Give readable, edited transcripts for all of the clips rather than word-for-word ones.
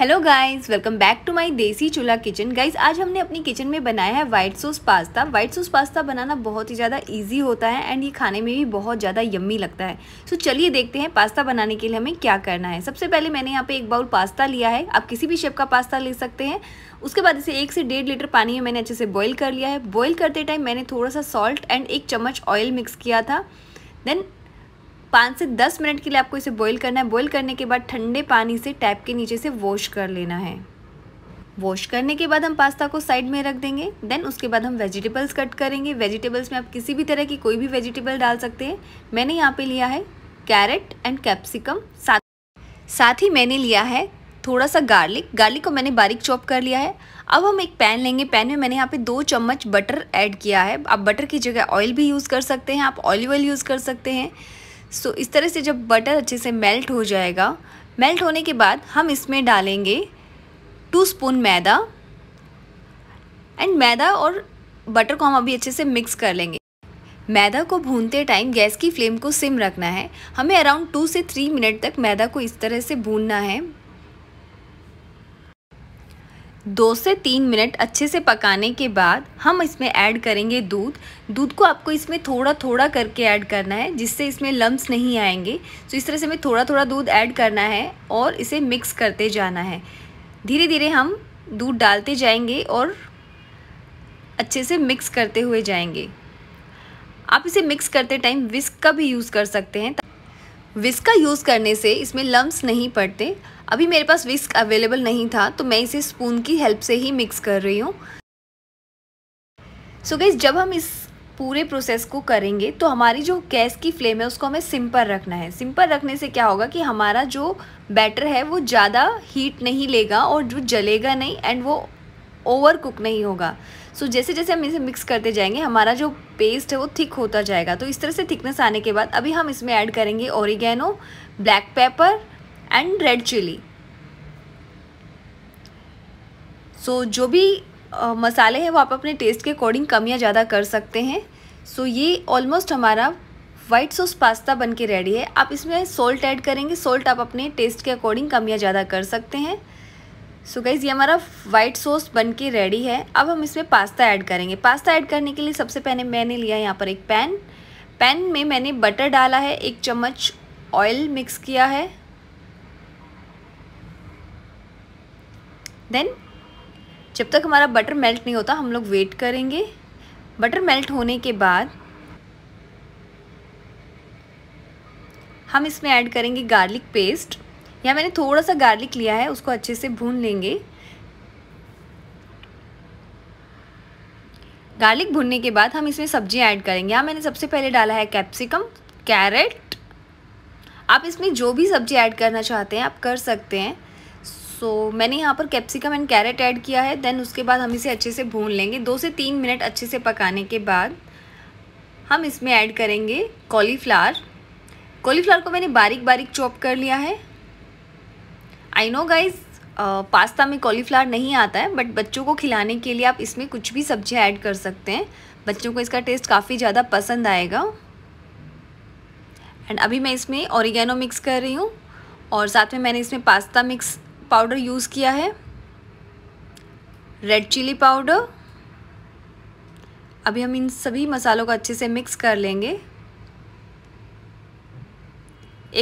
Hello guys, welcome back to my Desi Chulha kitchen. Guys, आज हमने अपनी किचन में बनाया है white sauce pasta. White sauce pasta बनाना बहुत ही ज़्यादा इजी होता है एंड ये खाने में भी बहुत ज़्यादा यम्मी लगता है। सो चलिए देखते हैं पास्ता बनाने के लिए हमें क्या करना है। सबसे पहले मैंने यहाँ पे एक बाउल पास्ता लिया है, आप किसी भी शेप का पास्ता ले सकते हैं। उसके बाद इसे 1 से 1.5 लीटर पानी में मैंने अच्छे से बॉईल कर लिया है। बॉईल करते टाइम मैंने थोड़ा सा सॉल्ट एंड 1 चम्मच ऑयल मिक्स किया था। देन 5 से 10 मिनट के लिए आपको इसे बॉईल करना है। बॉईल करने के बाद ठंडे पानी से टैप के नीचे से वॉश कर लेना है। वॉश करने के बाद हम पास्ता को साइड में रख देंगे। देन उसके बाद हम वेजिटेबल्स कट करेंगे। वेजिटेबल्स में आप किसी भी तरह की कोई भी वेजिटेबल डाल सकते हैं। मैंने यहाँ पे लिया है कैरेट एंड कैप्सिकम, साथ ही मैंने लिया है थोड़ा सा गार्लिक को मैंने बारीक चॉप कर लिया है। अब हम एक पैन लेंगे। पैन में मैंने यहाँ पे 2 चम्मच बटर ऐड किया है। आप बटर की जगह ऑयल भी यूज़ कर सकते हैं, आप ऑलिव ऑयल यूज़ कर सकते हैं। सो इस तरह से जब बटर अच्छे से मेल्ट हो जाएगा, मेल्ट होने के बाद हम इसमें डालेंगे 2 स्पून मैदा। एंड मैदा और बटर को हम अभी अच्छे से मिक्स कर लेंगे। मैदा को भूनते टाइम गैस की फ्लेम को सिम रखना है। हमें अराउंड 2 से 3 मिनट तक मैदा को इस तरह से भूनना है। 2 से 3 मिनट अच्छे से पकाने के बाद हम इसमें ऐड करेंगे दूध। दूध को आपको इसमें थोड़ा थोड़ा करके ऐड करना है, जिससे इसमें लम्प्स नहीं आएंगे। तो इस तरह से हमें थोड़ा थोड़ा दूध ऐड करना है और इसे मिक्स करते जाना है। धीरे धीरे हम दूध डालते जाएंगे और अच्छे से मिक्स करते हुए जाएंगे। आप इसे मिक्स करते टाइम विस्क का भी यूज़ कर सकते हैं। विस्क का यूज़ करने से इसमें लम्प्स नहीं पड़ते। अभी मेरे पास विस्क अवेलेबल नहीं था, तो मैं इसे स्पून की हेल्प से ही मिक्स कर रही हूँ। सो गाइस, जब हम इस पूरे प्रोसेस को करेंगे तो हमारी जो गैस की फ्लेम है उसको हमें सिम पर रखना है। सिम पर रखने से क्या होगा कि हमारा जो बैटर है वो ज़्यादा हीट नहीं लेगा और जो जलेगा नहीं एंड वो ओवर कुक नहीं होगा। सो जैसे जैसे हम इसे मिक्स करते जाएंगे हमारा जो पेस्ट है वो थिक होता जाएगा। तो इस तरह से थिकनेस आने के बाद अभी हम इसमें ऐड करेंगे oregano, black pepper and red chilli. So जो भी मसाले हैं वो आप अपने टेस्ट के अकॉर्डिंग कम या ज़्यादा कर सकते हैं। सो ये ऑलमोस्ट हमारा वाइट सॉस पास्ता बनके रेडी है। आप इसमें सॉल्ट ऐड करेंगे। सॉल्ट आप अपने टेस्ट के अकॉर्डिंग कम या ज़्यादा कर सकते हैं। सो गाइज़, ये हमारा वाइट सॉस बनके रेडी है। अब हम इसमें पास्ता ऐड करेंगे। पास्ता ऐड करने के लिए सबसे पहले मैंने लिया यहाँ पर एक पैन। पैन में मैंने बटर डाला है, 1 चम्मच ऑयल मिक्स किया है। देन जब तक हमारा बटर मेल्ट नहीं होता हम लोग वेट करेंगे। बटर मेल्ट होने के बाद हम इसमें ऐड करेंगे गार्लिक पेस्ट। यहाँ मैंने थोड़ा सा गार्लिक लिया है, उसको अच्छे से भून लेंगे। गार्लिक भूनने के बाद हम इसमें सब्जियाँ ऐड करेंगे। यहाँ मैंने सबसे पहले डाला है कैप्सिकम, कैरेट। आप इसमें जो भी सब्जी ऐड करना चाहते हैं आप कर सकते हैं। सो मैंने यहाँ पर कैप्सिकम एंड कैरेट ऐड किया है। देन उसके बाद हम इसे अच्छे से भून लेंगे। 2 से 3 मिनट अच्छे से पकाने के बाद हम इसमें ऐड करेंगे कॉलीफ्लावर। कॉलीफ्लावर को मैंने बारीक बारीक चॉप कर लिया है। आई नो गाइज़, पास्ता में कॉलीफ्लावर नहीं आता है, बट बच्चों को खिलाने के लिए आप इसमें कुछ भी सब्जियां ऐड कर सकते हैं। बच्चों को इसका टेस्ट काफ़ी ज़्यादा पसंद आएगा। एंड अभी मैं इसमें ओरिगैनो मिक्स कर रही हूँ और साथ में मैंने इसमें पास्ता मिक्स पाउडर यूज़ किया है, रेड चिली पाउडर। अभी हम इन सभी मसालों को अच्छे से मिक्स कर लेंगे।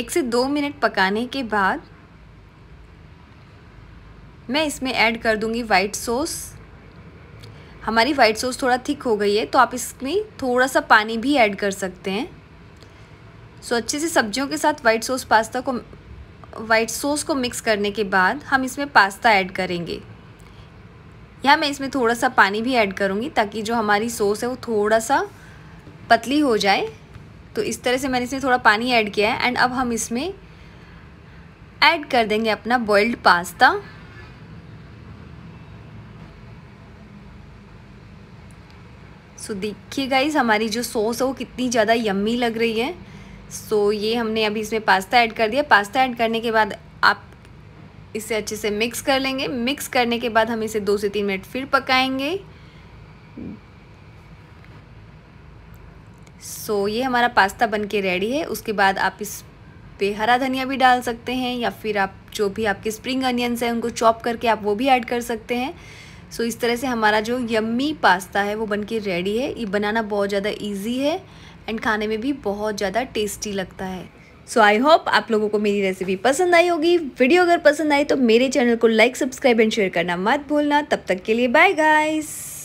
1 से 2 मिनट पकाने के बाद मैं इसमें ऐड कर दूंगी वाइट सॉस। हमारी वाइट सॉस थोड़ा थिक हो गई है, तो आप इसमें थोड़ा सा पानी भी ऐड कर सकते हैं। सो अच्छे से सब्जियों के साथ वाइट सॉस को मिक्स करने के बाद हम इसमें पास्ता ऐड करेंगे। यहाँ मैं इसमें थोड़ा सा पानी भी ऐड करूँगी ताकि जो हमारी सॉस है वो थोड़ा सा पतली हो जाए। तो इस तरह से मैंने इसमें थोड़ा पानी ऐड किया है। एंड अब हम इसमें ऐड कर देंगे अपना बॉइल्ड पास्ता। सो देखिए गाइस, हमारी जो सॉस है वो कितनी ज़्यादा यम्मी लग रही है। सो ये हमने अभी इसमें पास्ता ऐड कर दिया। पास्ता ऐड करने के बाद आप इसे अच्छे से मिक्स कर लेंगे। मिक्स करने के बाद हम इसे 2 से 3 मिनट फिर पकाएंगे। सो ये हमारा पास्ता बनके रेडी है। उसके बाद आप इस पे हरा धनिया भी डाल सकते हैं या फिर आप जो भी आपके स्प्रिंग अनियंस हैं उनको चॉप करके आप वो भी ऐड कर सकते हैं। सो इस तरह से हमारा जो यम्मी पास्ता है वो बनके रेडी है। ये बनाना बहुत ज़्यादा ईजी है एंड खाने में भी बहुत ज़्यादा टेस्टी लगता है। सो आई होप आप लोगों को मेरी रेसिपी पसंद आई होगी। वीडियो अगर पसंद आई तो मेरे चैनल को लाइक, सब्सक्राइब एंड शेयर करना मत भूलना। तब तक के लिए बाय गाइस।